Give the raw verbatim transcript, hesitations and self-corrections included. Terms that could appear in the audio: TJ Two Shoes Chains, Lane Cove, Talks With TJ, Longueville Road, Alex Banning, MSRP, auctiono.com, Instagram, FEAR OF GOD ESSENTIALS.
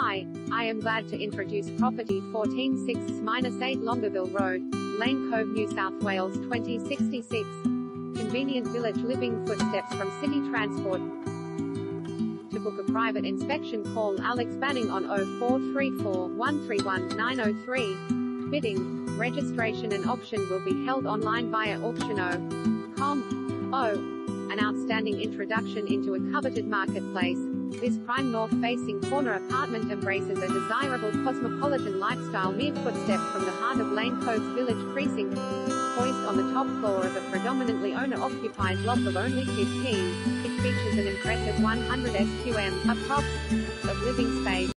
Hi, I am glad to introduce property fourteen six eight Longueville Road, Lane Cove, New South Wales twenty sixty-six. Convenient village living, footsteps from city transport. To book a private inspection, call Alex Banning on oh four three four, one three one, nine oh three. Bidding, registration and auction will be held online via auctiono dot com. oh, an outstanding introduction into a coveted marketplace. This prime north-facing corner apartment embraces a desirable cosmopolitan lifestyle, mere footsteps from the heart of Lane Cove's village precinct, poised on the top floor of a predominantly owner-occupied loft of only fifteen, it features an impressive one hundred square meters, approx, of living space.